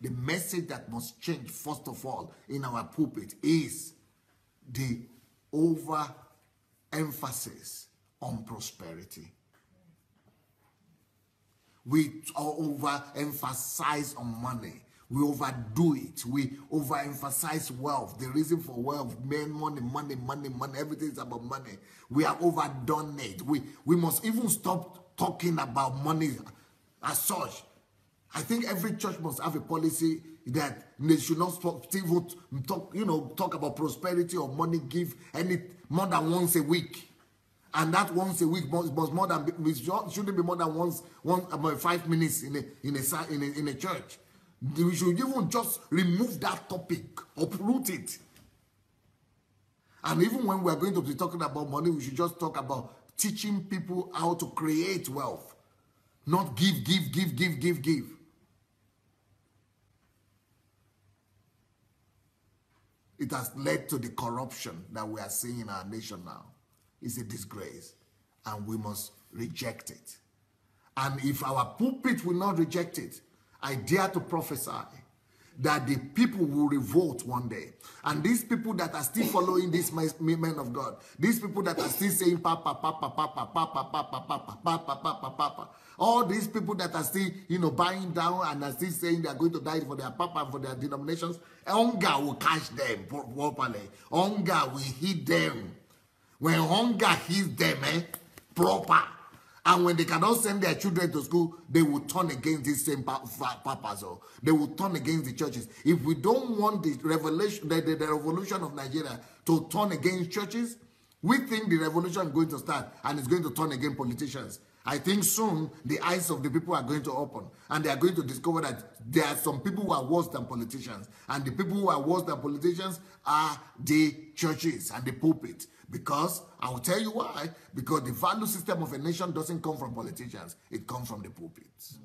The message that must change, first of all, in our pulpit is the overemphasis on prosperity. We overemphasize on money. We overdo it. We overemphasize wealth. The reason for wealth, men, money. Everything is about money. We have overdone it. We must even stop talking about money as such. I think every church must have a policy that they should not stop, talk about prosperity or money, give any more than once a week. And that once a week must more than shouldn't be more than about 5 minutes in a church. We should even just remove that topic, uproot it. And even when we are going to be talking about money, we should just talk about teaching people how to create wealth. Not give. It has led to the corruption that we are seeing in our nation now. It's a disgrace, and we must reject it. And if our pulpit will not reject it, I dare to prophesy that the people will revolt one day. And these people that are still following this men of God, these people that are still saying papa, papa, papa, papa, papa, papa, papa, papa, papa, all these people that are still, buying down and are still saying they are going to die for their papa and for their denominations, hunger will catch them properly. Hunger will hit them. When hunger hits them, proper. And when they cannot send their children to school, they will turn against these same papas. Or they will turn against the churches. If we don't want the revolution of Nigeria to turn against churches, we think the revolution is going to start and it's going to turn against politicians. I think soon the eyes of the people are going to open and they are going to discover that there are some people who are worse than politicians. And the people who are worse than politicians are the churches and the pulpit. Because, I will tell you why, because the value system of a nation doesn't come from politicians, it comes from the pulpits.